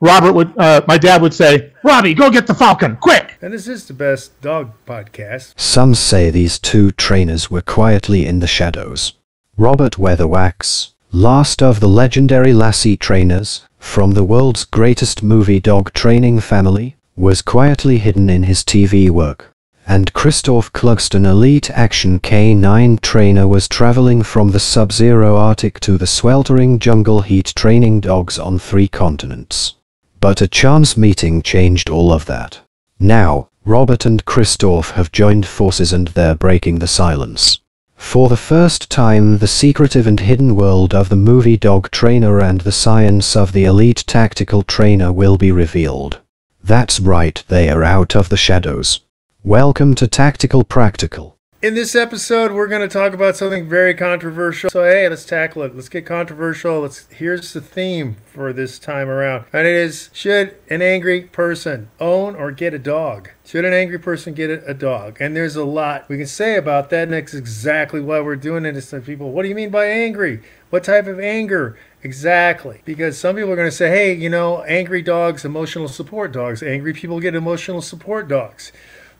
Robert would, my dad would say, "Robbie, go get the Falcon, quick!" And this is the best dog podcast. Some say these two trainers were quietly in the shadows. Robert Weatherwax, last of the legendary Lassie trainers, from the world's greatest movie dog training family, was quietly hidden in his TV work. And Christophe Clugston, elite action K-9 trainer, was traveling from the sub-zero Arctic to the sweltering jungle heat training dogs on 3 continents. But a chance meeting changed all of that. Now, Robert and Christophe have joined forces and they're breaking the silence. For the first time, the secretive and hidden world of the movie dog trainer and the science of the elite tactical trainer will be revealed. That's right, they are out of the shadows. Welcome to Tactical Practical. In this episode, we're going to talk about something very controversial. So hey, let's tackle it. Let's get controversial. Here's the theme for this time around. And it is, should an angry person own or get a dog? Should an angry person get a dog? And there's a lot we can say about that, and that's exactly why we're doing it. It's like, people, what do you mean by angry? What type of anger? Exactly. Because some people are going to say, hey, you know, angry dogs, emotional support dogs. Angry people get emotional support dogs.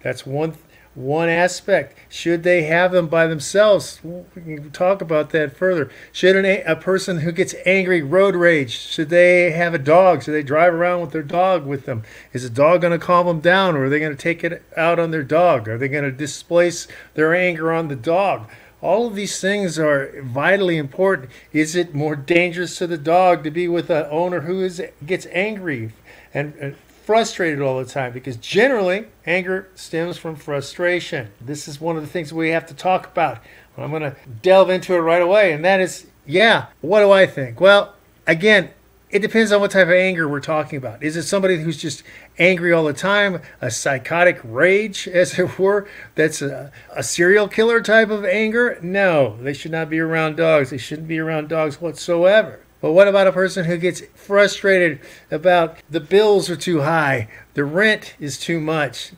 That's one aspect. Should they have them by themselves? We can talk about that further. Should a person who gets angry, road rage, should they have a dog? Should they drive around with their dog with them? Is the dog going to calm them down, or are they going to take it out on their dog? Are they going to displace their anger on the dog? All of these things are vitally important. Is it more dangerous to the dog to be with an owner who gets angry and frustrated all the time? Because generally anger stems from frustration. This is one of the things we have to talk about. I'm going to delve into it right away, and that is, yeah, what do I think? Well, again, it depends on what type of anger we're talking about. Is it somebody who's just angry all the time, a psychotic rage, as it were, that's a serial killer type of anger? No, they should not be around dogs. They shouldn't be around dogs whatsoever. But what about a person who gets frustrated about the bills are too high, the rent is too much,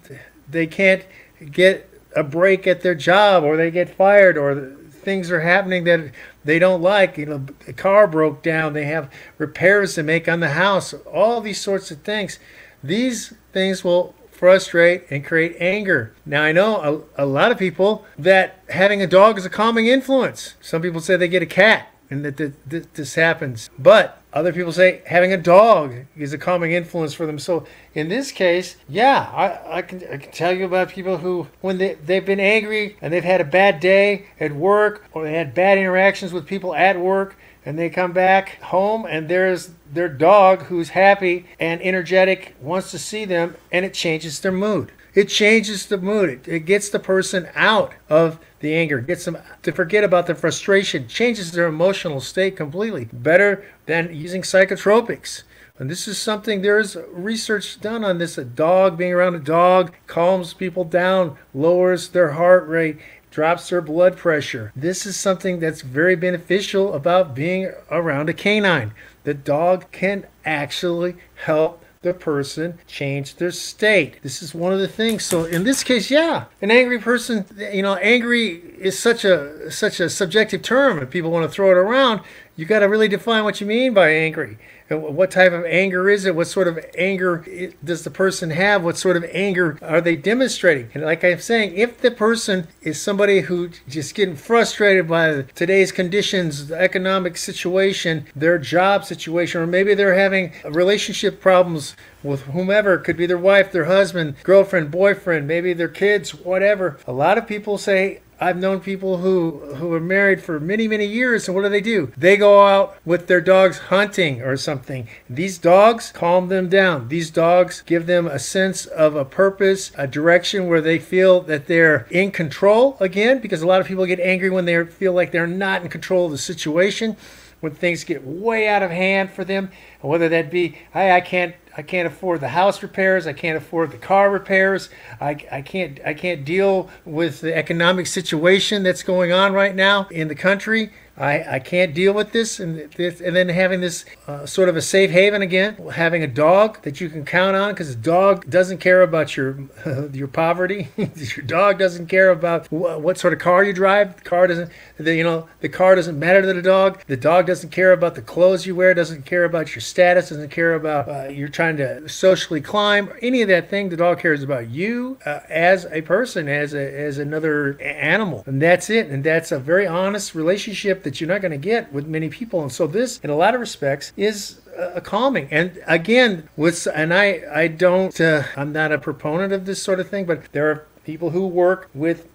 they can't get a break at their job, or they get fired, or things are happening that they don't like, you know, a car broke down, they have repairs to make on the house, all these sorts of things. These things will frustrate and create anger. Now, I know a lot of people that having a dog is a calming influence. Some people say they get a cat, and that this happens. But other people say having a dog is a calming influence for them. So in this case, yeah, I can tell you about people who, when they've been angry and they've had a bad day at work, or they had bad interactions with people at work, and they come back home and there's their dog who's happy and energetic, wants to see them, and it changes their mood. It changes the mood. It gets the person out of the anger, gets them to forget about the frustration, changes their emotional state completely, better than using psychotropics. And this is something, there is research done on this. A dog, being around a dog, calms people down, lowers their heart rate, drops their blood pressure. This is something that's very beneficial about being around a canine. The dog can actually help the person change their state. This is one of the things. So in this case, yeah, an angry person, you know, angry is such a subjective term, and people want to throw it around. You got to really define what you mean by angry. And what type of anger is it? What sort of anger does the person have? What sort of anger are they demonstrating? And like I'm saying, if the person is somebody who just getting frustrated by today's conditions, the economic situation, their job situation, or maybe they're having relationship problems with whomever, it could be their wife, their husband, girlfriend, boyfriend, maybe their kids, whatever. A lot of people say, I've known people who are married for many, many years, and what do? They go out with their dogs hunting or something. These dogs calm them down. These dogs give them a sense of a purpose, a direction where they feel that they're in control again, because a lot of people get angry when they feel like they're not in control of the situation, when things get way out of hand for them, and whether that be, hey, I can't afford the house repairs, I can't afford the car repairs, I can't deal with the economic situation that's going on right now in the country. I can't deal with this, and then having this sort of a safe haven again, having a dog that you can count on, because the dog doesn't care about your poverty. Your dog doesn't care about what sort of car you drive. The car doesn't, the car doesn't matter to the dog. The dog doesn't care about the clothes you wear. Doesn't care about your status. Doesn't care about you're trying to socially climb or any of that thing. The dog cares about you as a person, as another animal, and that's it. And that's a very honest relationship that you're not going to get with many people. And so this, in a lot of respects, is a calming. And again, I'm not a proponent of this sort of thing, but there are people who work with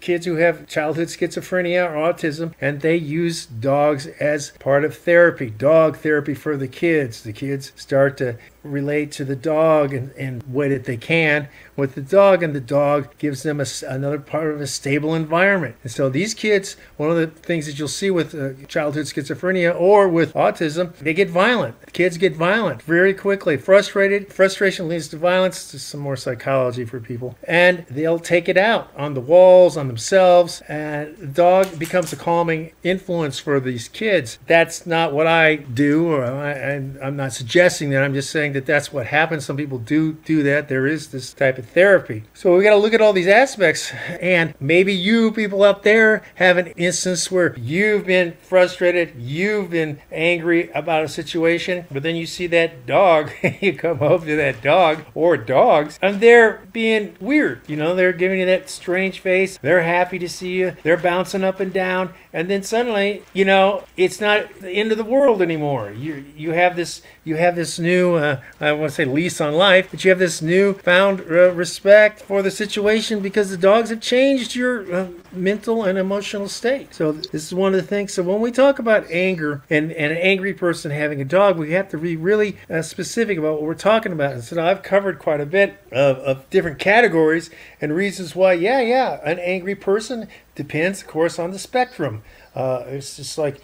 kids who have childhood schizophrenia or autism, and they use dogs as part of therapy, dog therapy for the kids. The kids start to relate to the dog and way that they can with the dog, and the dog gives them another part of a stable environment. And so these kids, one of the things that you'll see with childhood schizophrenia or with autism, they get violent. Kids get violent very quickly, frustrated. Frustration leads to violence. There's some more psychology for people. And they'll take it out on the walls, on themselves, and the dog becomes a calming influence for these kids. That's not what I do, or I'm not suggesting that. I'm just saying that that's what happens. Some people do that. There is this type of therapy. So we got to look at all these aspects, and maybe you people out there have an instance where you've been frustrated, you've been angry about a situation, but then you see that dog, you come over to that dog or dogs, and they're being weird. They're giving you that strange face. They're happy to see you. They're bouncing up and down. And then suddenly, it's not the end of the world anymore. You have this new, I want to say lease on life, but you have this new found respect for the situation because the dogs have changed your mental and emotional state. So this is one of the things. So when we talk about anger and an angry person having a dog, we have to be really specific about what we're talking about. And so now I've covered quite a bit of different categories and reasons why, an angry person depends, of course, on the spectrum. It's just like,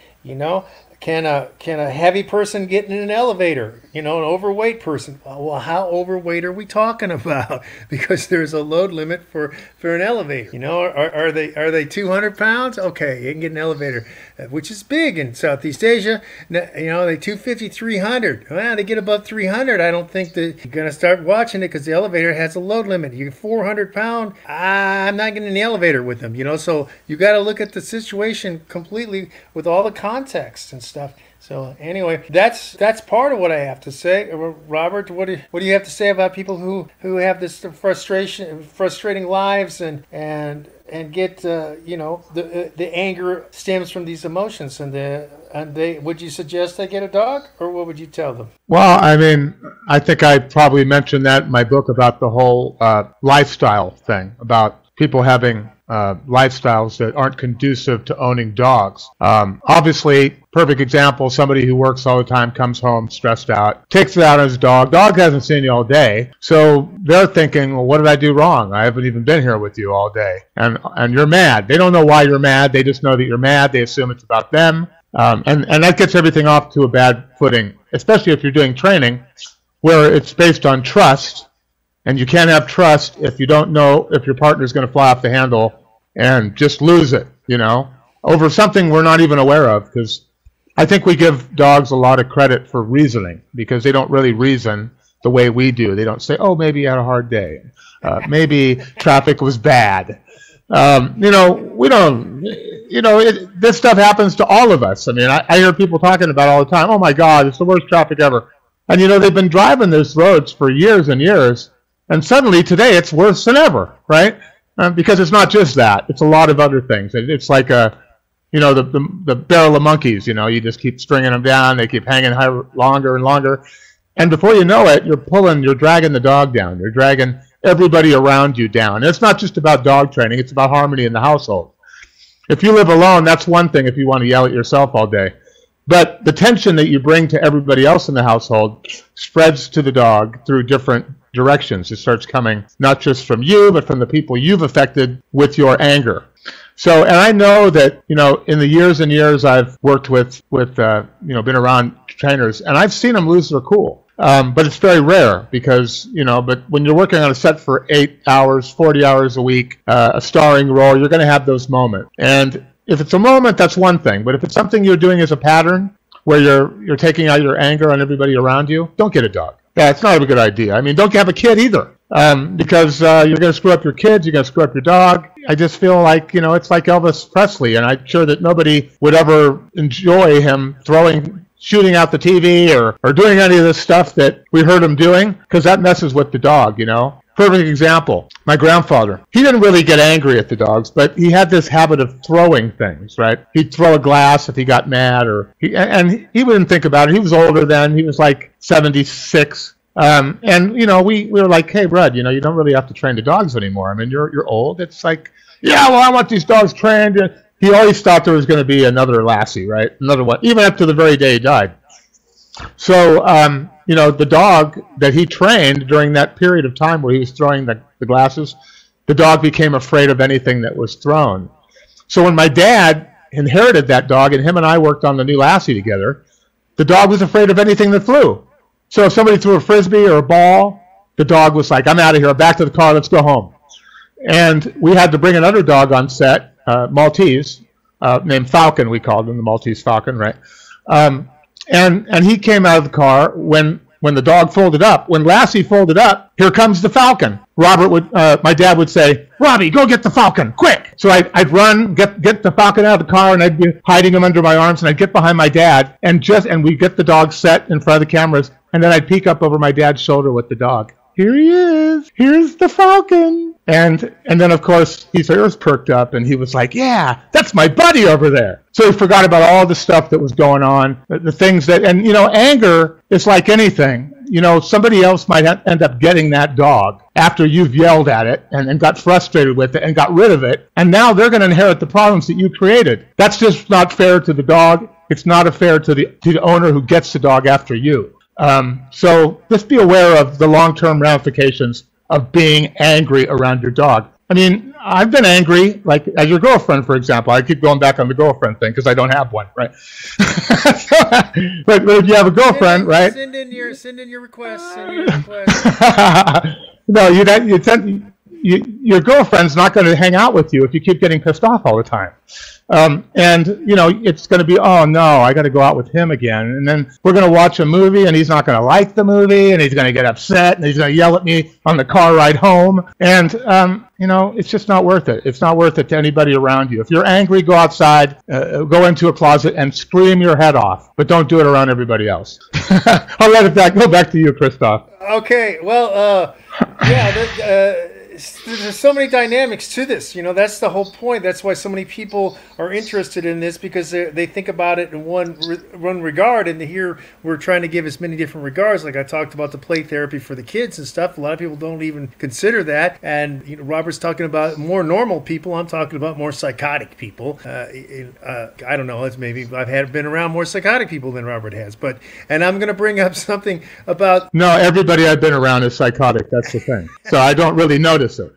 can a heavy person get in an elevator? An overweight person. Well, how overweight are we talking about? Because there's a load limit for an elevator. Are they 200 pounds? Okay, you can get an elevator, which is big in Southeast Asia. They 250, 300. Well, they get above 300. I don't think that you're going to start watching it because the elevator has a load limit. You're 400 pound. I'm not getting in the elevator with them. So you got to look at the situation completely with all the context and stuff. So anyway, that's part of what I have to say. Robert, what do you have to say about people who have this frustrating lives and get the anger stems from these emotions, and they would you suggest they get a dog, or what would you tell them? Well, I mean, I think I probably mentioned that in my book about the whole lifestyle thing, about people having lifestyles that aren't conducive to owning dogs. Obviously, perfect example, somebody who works all the time, comes home stressed out, takes it out on his dog. Dog hasn't seen you all day. So they're thinking, well, what did I do wrong? I haven't even been here with you all day. And you're mad. They don't know why you're mad. They just know that you're mad. They assume it's about them. And that gets everything off to a bad footing, especially if you're doing training where it's based on trust. And you can't have trust if you don't know if your partner's going to fly off the handle and just lose it, over something we're not even aware of. Because I think we give dogs a lot of credit for reasoning, because they don't really reason the way we do. They don't say, oh, maybe you had a hard day. Maybe traffic was bad. We don't, this stuff happens to all of us. I mean, I hear people talking about it all the time. Oh, my God, it's the worst traffic ever. And, they've been driving those roads for years and years. And suddenly today it's worse than ever, right? Because it's not just that. It's a lot of other things. It's like the barrel of monkeys, you just keep stringing them down. They keep hanging higher, longer and longer. And before you know it, you're dragging the dog down. You're dragging everybody around you down. And it's not just about dog training. It's about harmony in the household. If you live alone, that's one thing if you want to yell at yourself all day. But the tension that you bring to everybody else in the household spreads to the dog through different directions. It starts coming not just from you, but from the people you've affected with your anger. So, and I know that, in the years and years I've worked with been around trainers, and I've seen them lose their cool. But it's very rare because, but when you're working on a set for 8 hours, 40 hours a week, a starring role, you're going to have those moments. And if it's a moment, that's one thing. But if it's something you're doing as a pattern where you're taking out your anger on everybody around you, don't get a dog. Yeah, it's not a good idea. I mean, don't have a kid either, because you're going to screw up your kids, you're going to screw up your dog. I just feel like, you know, it's like Elvis Presley, and I'm sure that nobody would ever enjoy him shooting out the TV or doing any of this stuff that we heard him doing, because that messes with the dog, you know. Perfect example, my grandfather. He didn't really get angry at the dogs, but he had this habit of throwing things, right? He'd throw a glass if he got mad, and he wouldn't think about it. He was older then. He was like 76. And, you know, we were like, hey, Brad, you know, you don't really have to train the dogs anymore. I mean, you're old. It's like, yeah, well, I want these dogs trained. And he always thought there was going to be another Lassie, right? Another one, even up to the very day he died. So, you know, the dog that he trained during that period of time where he was throwing the glasses, the dog became afraid of anything that was thrown. So when my dad inherited that dog, and him and I worked on the new Lassie together, the dog was afraid of anything that flew. So if somebody threw a Frisbee or a ball, the dog was like, I'm out of here, back to the car, let's go home. And we had to bring another dog on set, Maltese, named Falcon, we called him, the Maltese Falcon, right? And he came out of the car when the dog folded up. When Lassie folded up, here comes the Falcon. My dad would say, Robbie, go get the Falcon, quick. So I'd run, get the Falcon out of the car, and I'd be hiding him under my arms, and I'd get behind my dad, and we'd get the dog set in front of the cameras, and then I'd peek up over my dad's shoulder with the dog. Here he is. Here's the Falcon. And then, of course, his ears perked up, and he was like, yeah, that's my buddy over there. So he forgot about all the stuff that was going on, the things that, and, you know, anger is like anything. You know, somebody else might end up getting that dog after you've yelled at it and got frustrated with it and got rid of it, and now they're going to inherit the problems that you created. That's just not fair to the dog. It's not fair to the owner who gets the dog after you. So just be aware of the long-term ramifications of being angry around your dog. I mean, I've been angry, like at your girlfriend, for example. I keep going back on the girlfriend thing because I don't have one, right? So, but if you have a girlfriend, right? Send in your requests. No, your girlfriend's not going to hang out with you if you keep getting pissed off all the time. And, you know, it's going to be, oh, no, I got to go out with him again. And then we're going to watch a movie, and he's not going to like the movie, and he's going to get upset, and he's going to yell at me on the car ride home. And, you know, it's just not worth it. It's not worth it to anybody around you. If you're angry, go outside, go into a closet, and scream your head off. But don't do it around everybody else. I'll let it go back to you, Christophe. Okay. Well, yeah, there's so many dynamics to this. You know, that's the whole point. That's why so many people are interested in this, because they think about it in one regard, and here we're trying to give as many different regards. Like I talked about the play therapy for the kids and stuff. A lot of people don't even consider that. And, you know, Robert's talking about more normal people. I'm talking about more psychotic people. I don't know. It's maybe I've been around more psychotic people than Robert has. But, and I'm going to bring up something about... No, everybody I've been around is psychotic. That's the thing. So I don't really notice. Okay,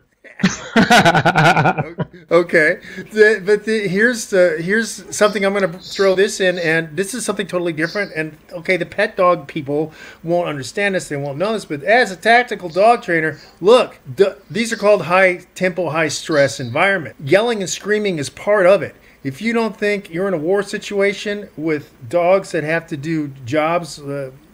here's something I'm going to throw this in, and this is something totally different. And okay, the pet dog people won't understand this; they won't know this. But as a tactical dog trainer, look, these are called high tempo, high stress environment. Yelling and screaming is part of it. If you don't think you're in a war situation with dogs that have to do jobs,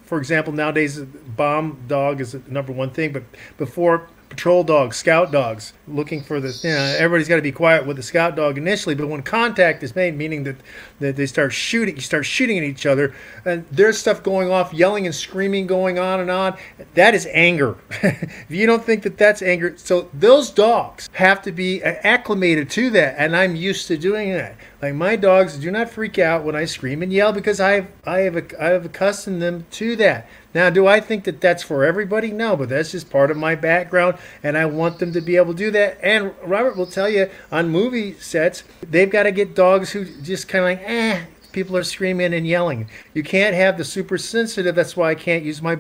for example, nowadays bomb dog is the #1 thing, but before. Patrol dogs, scout dogs, looking for the, you know, everybody's got to be quiet with the scout dog initially, but when contact is made, meaning that they start shooting, you start shooting at each other, and there's stuff going off, yelling and screaming going on and on. That is anger. If you don't think that that's anger, so those dogs have to be acclimated to that, and I'm used to doing that. Like my dogs do not freak out when I scream and yell because I have accustomed them to that. Now, do I think that that's for everybody? No, but that's just part of my background, and I want them to be able to do that. And Robert will tell you, on movie sets, they've got to get dogs who just kind of like, eh, people are screaming and yelling. You can't have the super sensitive. That's why I can't use my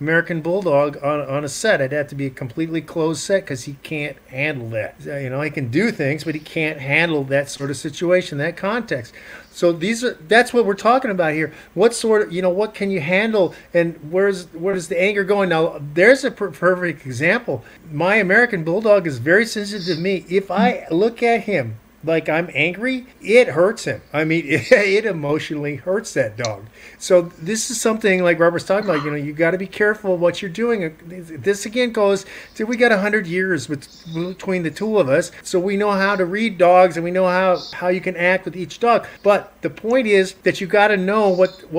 American Bulldog on a set. It'd have to be a completely closed set because he can't handle that. You know, he can do things, but he can't handle that sort of situation, that context. So that's what we're talking about here. What sort of, you know, what can you handle, and where is the anger going? Now, there's a perfect example. My American Bulldog is very sensitive to me. If I look at him like I'm angry, it hurts him. I mean, it emotionally hurts that dog. So this is something like Robert's talking about, you know, you got to be careful what you're doing. This again goes to, we got 100 years between the two of us, so we know how to read dogs and we know how you can act with each dog. But the point is that you got to know what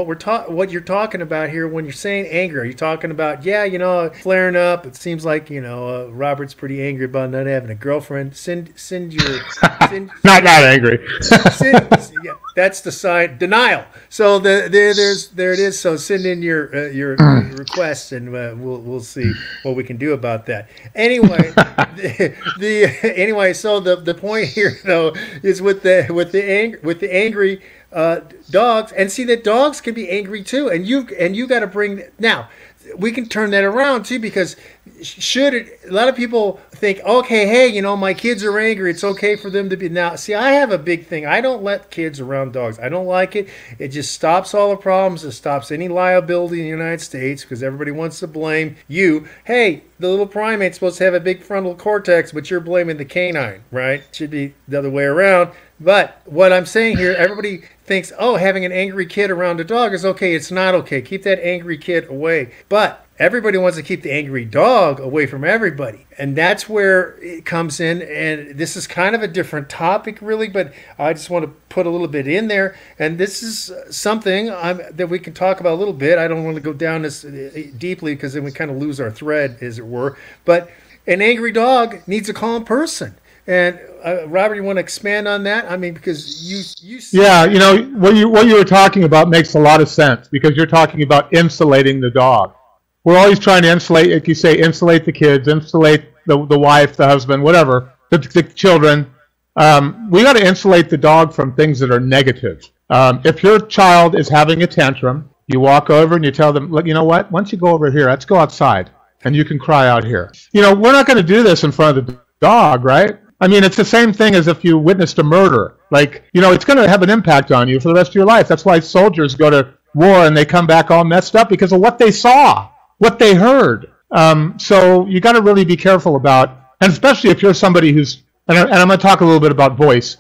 you're talking about here when you're saying anger. Are you talking about, yeah, you know, flaring up? It seems like, you know, Robert's pretty angry about not having a girlfriend. Not angry. Yeah, that's the sign. Denial. So there it is. So send in your requests, and we'll see what we can do about that. Anyway, So the point here though is with the angry dogs, and see that dogs can be angry too, and you got to bring now. We can turn that around too, because a lot of people think, okay, hey, you know, my kids are angry, it's okay for them to be. Now, see, I have a big thing. I don't let kids around dogs. I don't like it. It just stops all the problems. It stops any liability in the United States, because everybody wants to blame you. Hey, the little primate's supposed to have a big frontal cortex, but you're blaming the canine, right? It should be the other way around. But what I'm saying here, everybody thinks, oh, having an angry kid around a dog is okay. It's not okay. Keep that angry kid away. But everybody wants to keep the angry dog away from everybody. And that's where it comes in. And this is kind of a different topic, really, but I just want to put a little bit in there. And this is something that we can talk about a little bit. I don't want to go down this deeply, because then we kind of lose our thread, as it were. But an angry dog needs a calm person. And Robert, you want to expand on that? I mean, because you yeah, you know, what you were talking about makes a lot of sense, because you're talking about insulating the dog. We're always trying to insulate, like you say, insulate the kids, insulate the wife, the husband, whatever, the children. We got to insulate the dog from things that are negative. If your child is having a tantrum, you walk over and you tell them, look, you know what? Once you go over here, let's go outside, and you can cry out here. You know, we're not going to do this in front of the dog, right? I mean, it's the same thing as if you witnessed a murder. Like, you know, it's going to have an impact on you for the rest of your life. That's why soldiers go to war and they come back all messed up, because of what they saw, what they heard. So you got to really be careful about, and especially if you're somebody who's, and I'm going to talk a little bit about voice.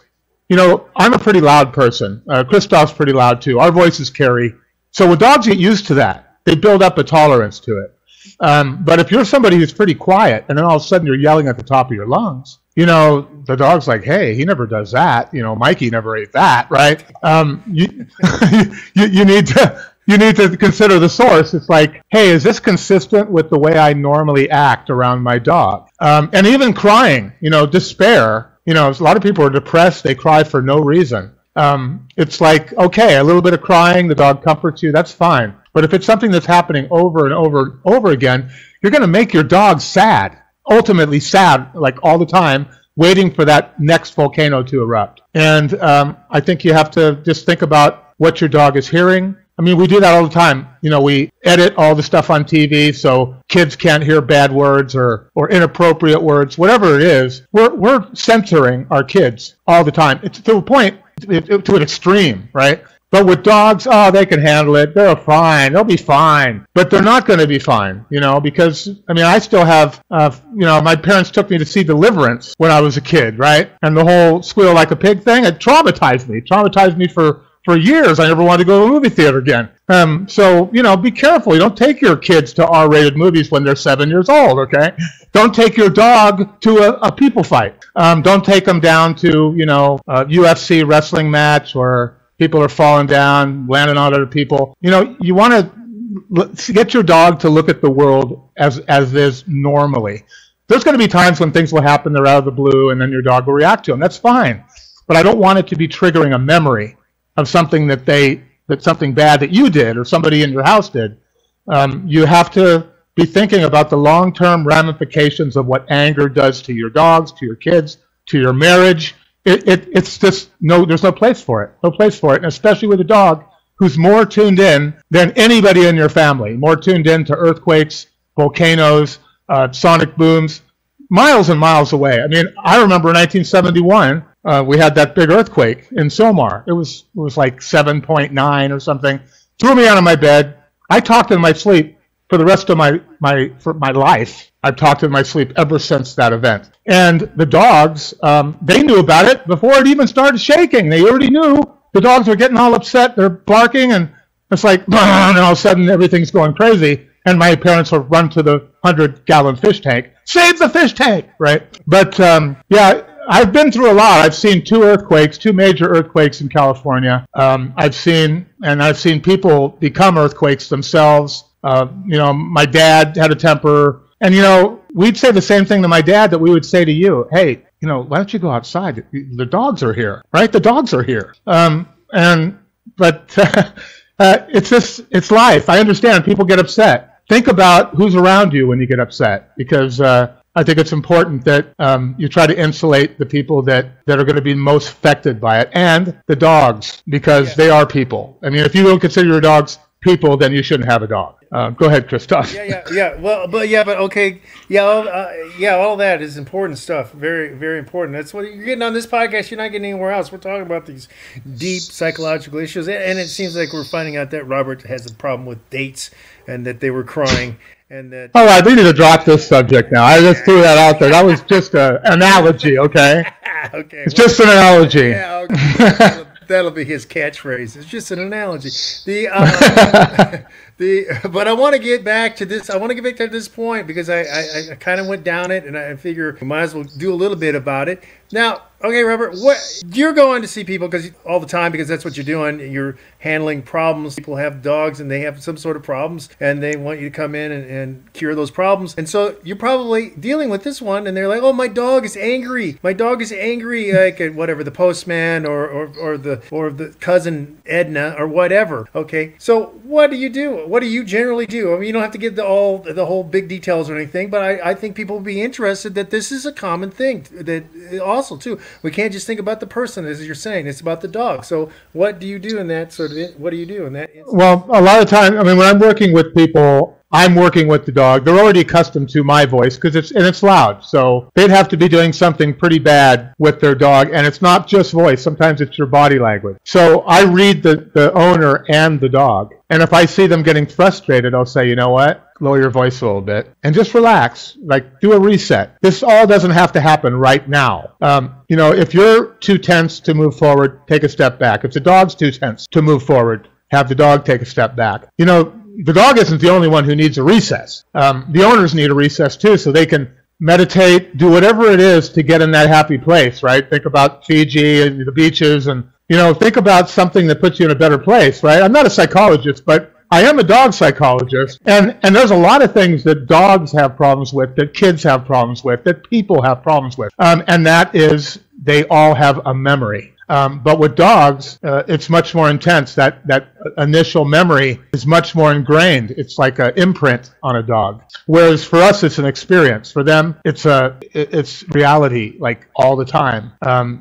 You know, I'm a pretty loud person. Christophe's pretty loud too. Our voices carry. So when dogs get used to that, they build up a tolerance to it. But if you're somebody who's pretty quiet, and then all of a sudden you're yelling at the top of your lungs, you know, the dog's like, hey, he never does that. You know, Mikey never ate that, right? You need to consider the source. It's like, hey, is this consistent with the way I normally act around my dog? And even crying, you know, despair. You know, a lot of people are depressed. They cry for no reason. It's like, okay, a little bit of crying, the dog comforts you, that's fine. But if it's something that's happening over and over and over again, you're going to make your dog sad, ultimately sad, like all the time, waiting for that next volcano to erupt. And I think you have to just think about what your dog is hearing. I mean, we do that all the time. You know, we edit all the stuff on TV so kids can't hear bad words or inappropriate words, whatever it is. We're censoring our kids all the time. It's to a point, to an extreme, right? But with dogs, oh, they can handle it. They're fine. They'll be fine. But they're not going to be fine, you know, because, I mean, I still have, you know, my parents took me to see Deliverance when I was a kid, right? And the whole squeal like a pig thing, it traumatized me. It traumatized me for years. I never wanted to go to a movie theater again. So, you know, be careful. You don't take your kids to R-rated movies when they're 7 years old, okay? Don't take your dog to a people fight. Don't take them down to, you know, a UFC wrestling match or... people are falling down, landing on other people. You know, you want to get your dog to look at the world as is normally. There's going to be times when things will happen, they're out of the blue, and then your dog will react to them. That's fine. But I don't want it to be triggering a memory of something something bad that you did or somebody in your house did. You have to be thinking about the long-term ramifications of what anger does to your dogs, to your kids, to your marriage. It's just, no, there's no place for it. No place for it, and especially with a dog who's more tuned in than anybody in your family, more tuned in to earthquakes, volcanoes, sonic booms, miles and miles away. I mean, I remember in 1971, we had that big earthquake in Sylmar. It was like 7.9 or something. Threw me out of my bed. I talked in my sleep for the rest of my life. I've talked in my sleep ever since that event. And the dogs, they knew about it before it even started shaking. They already knew. The dogs were getting all upset. They're barking, and it's like, and all of a sudden everything's going crazy. And my parents will run to the 100-gallon fish tank. Save the fish tank, right? But, yeah, I've been through a lot. I've seen two major earthquakes in California. I've seen people become earthquakes themselves. My dad had a temper. And, we'd say the same thing to my dad that we would say to you. Hey, why don't you go outside? The dogs are here, right? The dogs are here. It's life. I understand people get upset. Think about who's around you when you get upset, because I think it's important that you try to insulate the people that are going to be most affected by it, and the dogs, because they are people. I mean, if you don't consider your dogs people, then you shouldn't have a dog. Go ahead, Christophe. Yeah. All that is important stuff. Very, very important. That's what you're getting on this podcast. You're not getting anywhere else. We're talking about these deep psychological issues, and it seems like we're finding out that Robert has a problem with dates, and that they were crying, and that. All right, we need to drop this subject now. I just threw that out there. That was just an analogy, okay? Okay. It's just an analogy. Yeah. Okay. That'll be his catchphrase. It's just an analogy. But I want to get back to this. I want to get back to this point, because I kind of went down it, and I figure we might as well do a little bit about it. Now, okay, Robert, you're going to see people all the time, because that's what you're doing. You're handling problems. People have dogs, and they have some sort of problems, and they want you to come in and cure those problems. And so you're probably dealing with this one, and they're like, "Oh, my dog is angry. My dog is angry," like at whatever, the postman or the cousin Edna or whatever. Okay, so what do you do? What do you generally do? I mean, you don't have to give the whole big details or anything, but I think people will be interested that this is a common thing. That also too, we can't just think about the person, as you're saying. It's about the dog. So what do you do in that sort of? What do you do in that? Well, a lot of time, I mean, when I'm working with people, I'm working with the dog. They're already accustomed to my voice because it's loud. So they'd have to be doing something pretty bad with their dog. And it's not just voice. Sometimes it's your body language. So I read the owner and the dog. And if I see them getting frustrated, I'll say, you know what? Lower your voice a little bit and just relax, like do a reset. This all doesn't have to happen right now. If you're too tense to move forward, take a step back. If the dog's too tense to move forward, have the dog take a step back. The dog isn't the only one who needs a recess. The owners need a recess too, so they can meditate, do whatever it is to get in that happy place, right? Think about Fiji and the beaches, and, think about something that puts you in a better place, right? I'm not a psychologist, but I am a dog psychologist, and there's a lot of things that dogs have problems with, that kids have problems with, that people have problems with, and that is they all have a memory. But with dogs, it's much more intense. That initial memory is much more ingrained. It's like an imprint on a dog. Whereas for us, it's an experience. For them, it's reality, like all the time.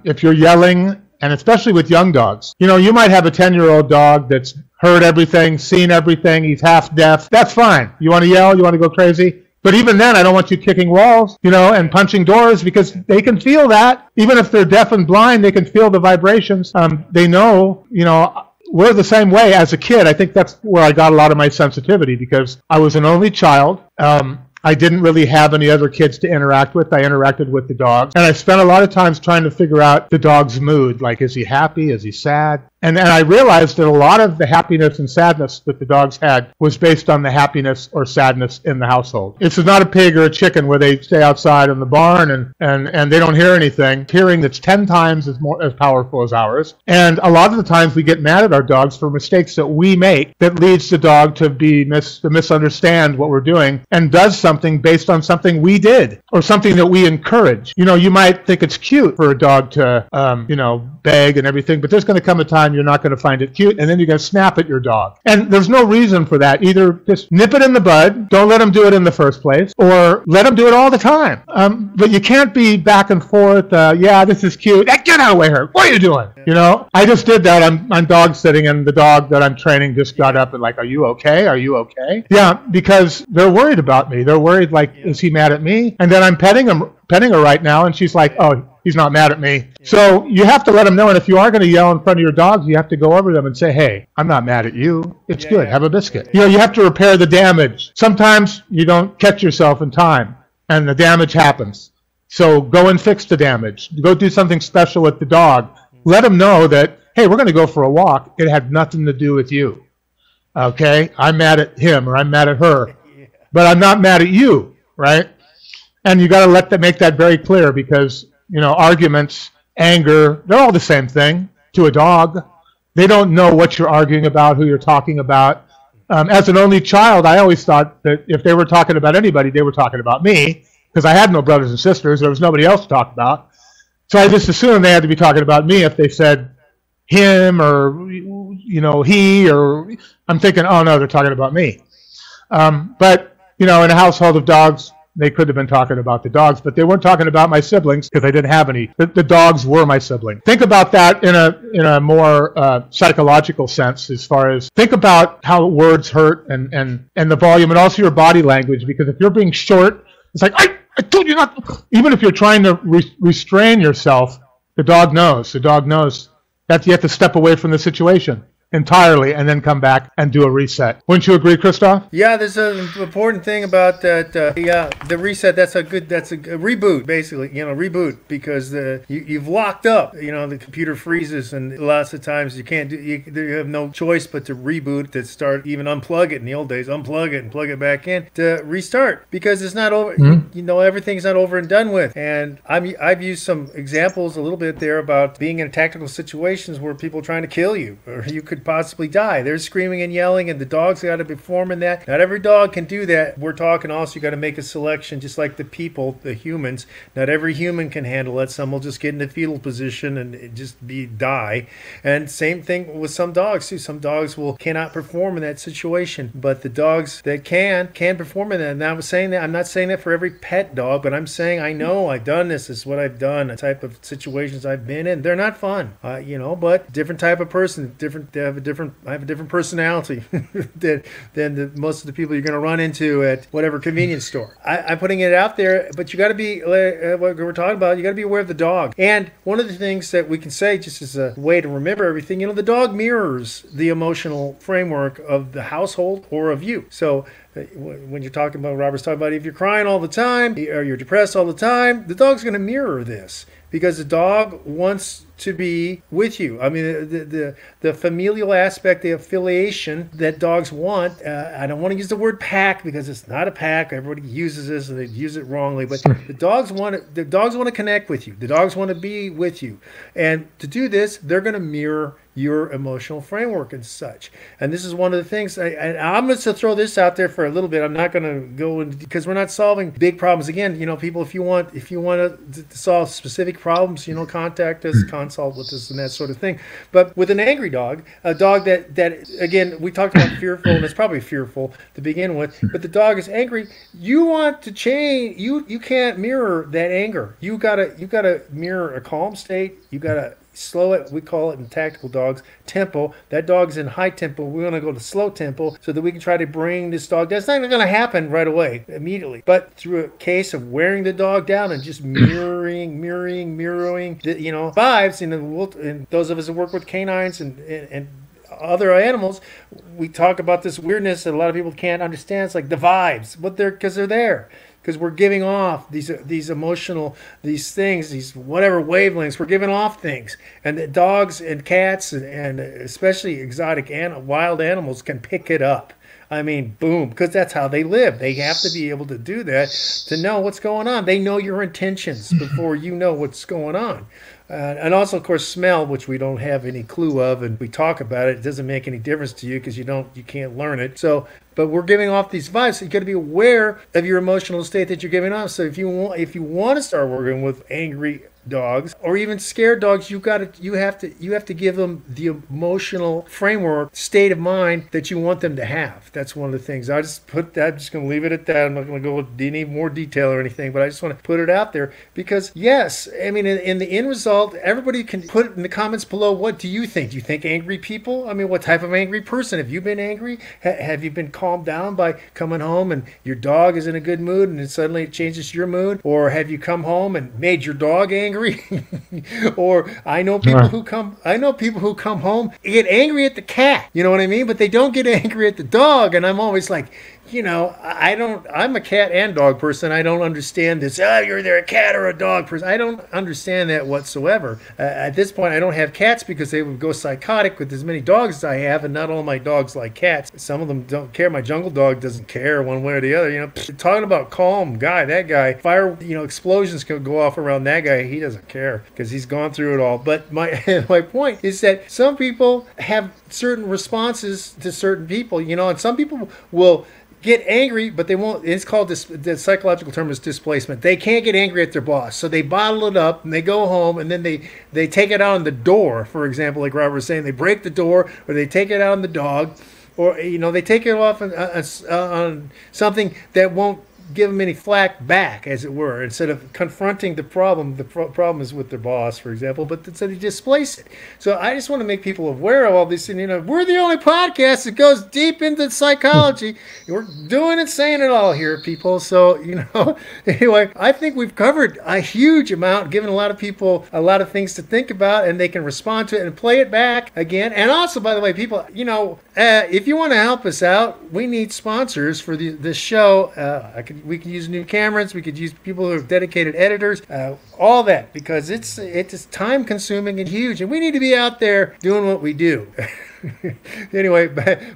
If you're yelling, and especially with young dogs, you might have a 10-year-old dog that's heard everything, seen everything. He's half deaf. That's fine. You want to yell? You want to go crazy? But even then, I don't want you kicking walls, and punching doors, because they can feel that. Even if they're deaf and blind, they can feel the vibrations. They know, we're the same way as a kid. I think that's where I got a lot of my sensitivity, because I was an only child. I didn't really have any other kids to interact with. I interacted with the dogs. And I spent a lot of times trying to figure out the dog's mood. Like, is he happy? Is he sad? And I realized that a lot of the happiness and sadness that the dogs had was based on the happiness or sadness in the household. It's not a pig or a chicken where they stay outside in the barn and they don't hear anything. Hearing that's 10 times as powerful as ours. And a lot of the times we get mad at our dogs for mistakes that we make that leads the dog to misunderstand what we're doing and does something based on something we did or something that we encourage. You might think it's cute for a dog to, beg and everything, but there's going to come a time you're not going to find it cute, and then you're going to snap at your dog. And there's no reason for that. Either just nip it in the bud, don't let them do it in the first place, or let them do it all the time. But you can't be back and forth, yeah, this is cute. Get out of the way, her. What are you doing? I just did that. I'm dog sitting, and the dog that I'm training just got up and like, are you okay? Are you okay? Yeah, because they're worried about me. They're worried, like, is he mad at me? And then I'm petting her right now, and she's like, oh, he's not mad at me. Yeah. So you have to let him know, and if you are going to yell in front of your dogs, you have to go over them and say, hey, I'm not mad at you. It's good. Have a biscuit. You know, you have to repair the damage. Sometimes you don't catch yourself in time, and the damage happens. So go and fix the damage. Go do something special with the dog. Let him know that, hey, we're going to go for a walk. It had nothing to do with you. Okay? I'm mad at him or I'm mad at her. But I'm not mad at you, right? And you got to let them make that very clear because, you know, arguments, anger, they're all the same thing to a dog. They don't know what you're arguing about, who you're talking about. As an only child, I always thought that if they were talking about anybody, they were talking about me because I had no brothers and sisters. There was nobody else to talk about. So I just assumed they had to be talking about me if they said him or, you know, he or I'm thinking, oh, no, they're talking about me. But you know, in a household of dogs, they could have been talking about the dogs, but they weren't talking about my siblings because I didn't have any. The dogs were my siblings. Think about that in a more psychological sense as far as think about how words hurt and the volume and also your body language, because if you're being short, it's like, I told you not. Even if you're trying to restrain yourself, the dog knows. The dog knows that you have to step away from the situation entirely and then come back and do a reset. Wouldn't you agree, Christophe? Yeah, there's an important thing about that. Yeah, the reset, that's a reboot, basically, you know, reboot, because you've locked up, you know, the computer freezes and lots of times you can't do, you have no choice but to reboot, to start, even unplug it in the old days, unplug it and plug it back in to restart, because it's not over, you know, everything's not over and done with. And I've used some examples a little bit there about being in tactical situations where people are trying to kill you or you could possibly die. They're screaming and yelling and the dog's got to be performing that. Not every dog can do that. We're talking also you got to make a selection, just like the people, the humans. Not every human can handle that. Some will just get in the fetal position and just die. And same thing with some dogs too. Some dogs cannot perform in that situation, but the dogs that can perform in that. And I was saying that, I'm not saying that for every pet dog, but I'm saying I know I've done this. This is what I've done. The type of situations I've been in, they're not fun, you know, but different type of person, I have a different personality than most of the people you're going to run into at whatever convenience store. I'm putting it out there, but you got to be, what we're talking about, you got to be aware of the dog. And one of the things that we can say, just as a way to remember everything, you know, the dog mirrors the emotional framework of the household or of you. So when you're talking about, Robert's talking about, if you're crying all the time or you're depressed all the time, the dog's going to mirror this, because the dog wants to be with you. I mean, the familial aspect, the affiliation that dogs want. I don't want to use the word pack because it's not a pack. Everybody uses this and they use it wrongly. But the dogs want to connect with you. The dogs want to be with you, and to do this, they're going to mirror your emotional framework and such. And this is one of the things I'm going to throw this out there for a little bit. I'm not going to go into, because we're not solving big problems. Again, you know, people, if you want to solve specific problems, you know, contact us, consult with us and that sort of thing. But with an angry dog, a dog that again, we talked about fearful, and it's probably fearful to begin with, but the dog is angry. You want to change, you can't mirror that anger. You gotta mirror a calm state. You gotta slow it. We call it in tactical dogs tempo. That dog's in high tempo. We want to go to slow tempo so that we can try to bring this dog. That's not going to happen right away, immediately, but through a case of wearing the dog down and just mirroring the, you know, vibes. And those of us who work with canines and other animals, we talk about this weirdness that a lot of people can't understand. It's like the vibes, but because they're there. Because we're giving off these emotional, these things, these whatever wavelengths, we're giving off things. And the dogs and cats and especially exotic wild animals can pick it up. I mean, boom, because that's how they live. They have to be able to do that to know what's going on. They know your intentions before you know what's going on. And also, of course, smell, which we don't have any clue of, and we talk about it. It doesn't make any difference to you because you can't learn it. So, but we're giving off these vibes. So you got to be aware of your emotional state that you're giving off. So if you want to start working with angry dogs or even scared dogs, you have to give them the emotional framework, state of mind that you want them to have. That's one of the things. I just put that. I'm just going to leave it at that. I'm not going to go into any more detail or anything, but I just want to put it out there because yes, I mean, in the end result, well, everybody can put in the comments below, what do you think? Do you think angry people? I mean, what type of angry person? Have you been angry? Have you been calmed down by coming home and your dog is in a good mood and then suddenly it changes your mood? Or have you come home and made your dog angry? Or I know people who come home and get angry at the cat, you know what I mean? But they don't get angry at the dog. And I'm always like, you know, I'm a cat and dog person. I don't understand this. Oh, you're either a cat or a dog person. I don't understand that whatsoever. At this point, I don't have cats because they would go psychotic with as many dogs as I have, and not all my dogs like cats. Some of them don't care. My jungle dog doesn't care one way or the other. You know, talking about calm guy, that guy, fire, you know, explosions can go off around that guy. He doesn't care because he's gone through it all. But my point is that some people have certain responses to certain people, you know, and some people will get angry, but they won't. It's called this, the psychological term is displacement. They can't get angry at their boss, so they bottle it up and they go home and then they take it out on the door, for example, like Robert was saying. They break the door, or they take it out on the dog, or, you know, they take it off on something that won't give them any flack back, as it were. Instead of confronting the problem, the problem is with their boss, for example, but so they displace it. So I just want to make people aware of all this. And, you know, we're the only podcast that goes deep into psychology. We're doing and saying it all here, people. So, you know, anyway, I think we've covered a huge amount, given a lot of people a lot of things to think about, and they can respond to it and play it back again. And also, by the way, people, you know, if you want to help us out, we need sponsors for this show. We could use new cameras. We could use people who are dedicated editors. All that, because it's time consuming and huge, and we need to be out there doing what we do. Anyway,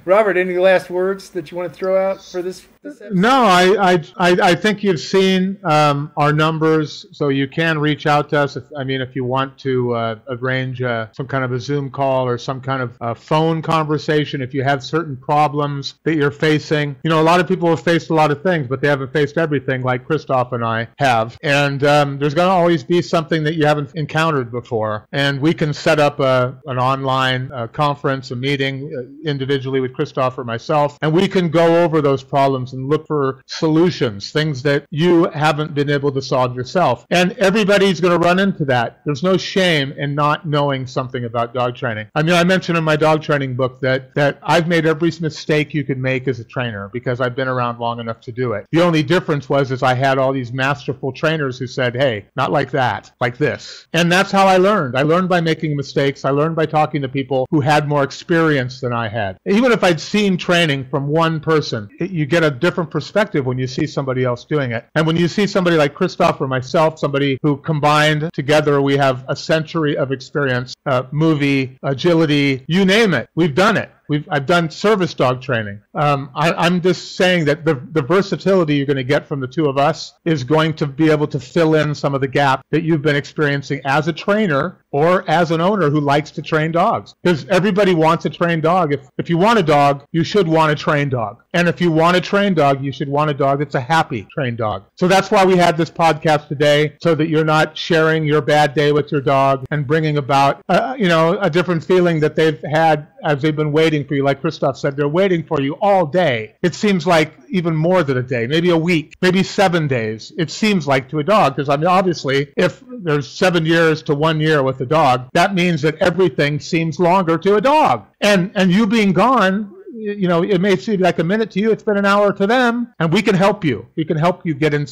Robert, any last words that you want to throw out for this? No, I think you've seen our numbers, so you can reach out to us. If you want to arrange some kind of a Zoom call or some kind of phone conversation, if you have certain problems that you're facing. You know, a lot of people have faced a lot of things, but they haven't faced everything like Christophe and I have. And there's going to always be something that you haven't encountered before. And we can set up an online conference, a meeting individually with Christophe or myself, and we can go over those problems and look for solutions, things that you haven't been able to solve yourself. And everybody's going to run into that. There's no shame in not knowing something about dog training. I mean, I mentioned in my dog training book that I've made every mistake you could make as a trainer because I've been around long enough to do it. The only difference was I had all these masterful trainers who said, hey, not like that, like this. And that's how I learned. I learned by making mistakes. I learned by talking to people who had more experience than I had. Even if I'd seen training from one person, you get a different perspective when you see somebody else doing it. And when you see somebody like Christophe or myself, somebody who combined together, we have a century of experience, movie, agility, you name it, we've done it. I've done service dog training. I'm just saying that the versatility you're going to get from the two of us is going to be able to fill in some of the gap that you've been experiencing as a trainer or as an owner who likes to train dogs. Because everybody wants a trained dog. If you want a dog, you should want a trained dog. And if you want a trained dog, you should want a dog that's a happy trained dog. So that's why we had this podcast today, so that you're not sharing your bad day with your dog and bringing about a different feeling that they've had as they've been waiting for you. Like Christophe said, they're waiting for you all day. It seems like even more than a day, maybe a week, maybe 7 days. It seems like to a dog, because I mean, obviously, if there's 7 years to 1 year with a dog, that means that everything seems longer to a dog. And you being gone, you know, it may seem like a minute to you. It's been an hour to them, and we can help you. We can help you get in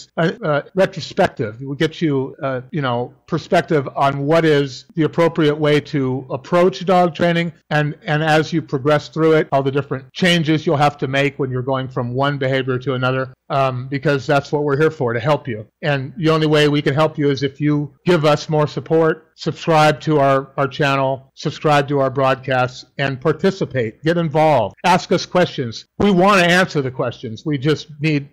retrospective. We'll get you, perspective on what is the appropriate way to approach dog training, and as you progress through it, all the different changes you'll have to make when you're going from one behavior to another, because that's what we're here for, to help you. And the only way we can help you is if you give us more support, subscribe to our channel, subscribe to our broadcasts, and participate. Get involved. Ask us questions. We want to answer the questions. We just need